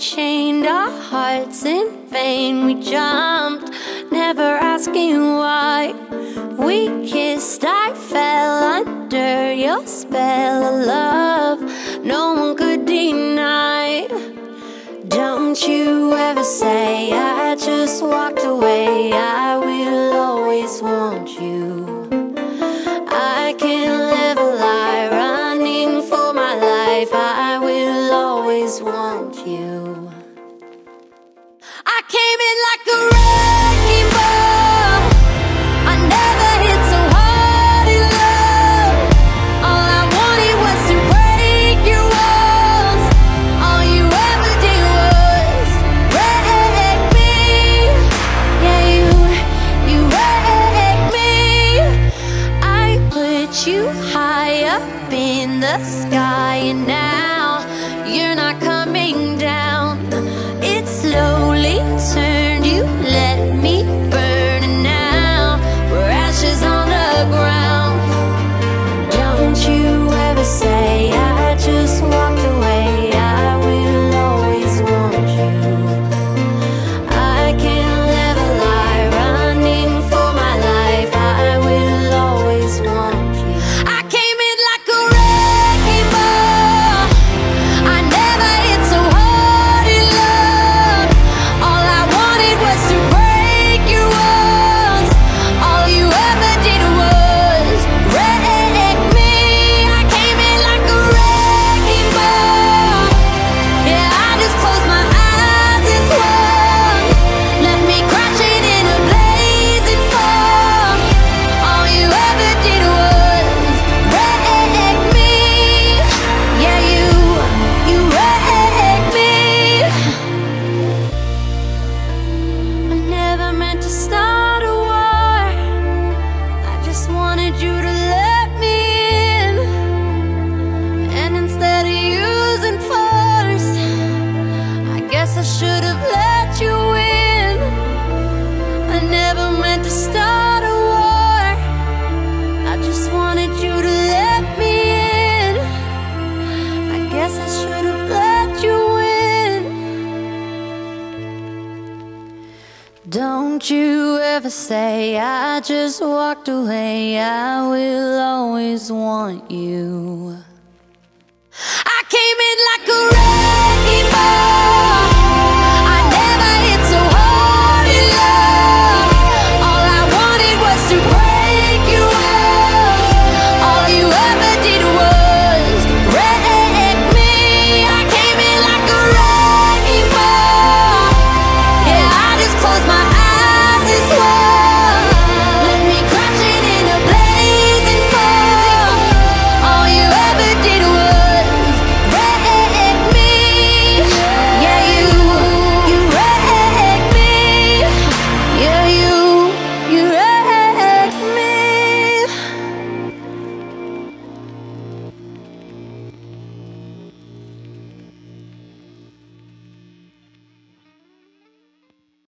chained our hearts in vain. We jumped, never asking why. We kissed, I fell under your spell of love no one could deny. Don't you ever say I just walked away. I will always want you. I can live a lie running for my life. I will always want you. I came in like a wrecking ball. I never hit so hard in love. All I wanted was to break your walls. All you ever did was wreck me. Yeah, you wrecked me. I put you high up in the sky, and now you're not coming down. It slowly turned, you let me burn, and now we're ashes on the ground. Don't you ever say I just walked away. I will always want you. I can't live a lie running for my life. I will always want you. I came in like a wrecking ball. I never hit so hard in love. All I wanted was to break your walls. All you ever did was wreck me. I came in like a wrecking ball. Yeah, I just closed my eyes as well. Left me crashing in a blazing fog. All you ever did was wreck me. Yeah, you wrecked me. I never meant to start a war. I just wanted you to let me in. And instead of using force, I guess I should have let you in. I never meant to start a war. I just wanted you to let me in. I guess I should have let you in. Don't you ever say I just walked away. I will always want you. I came in like a wrecking ball.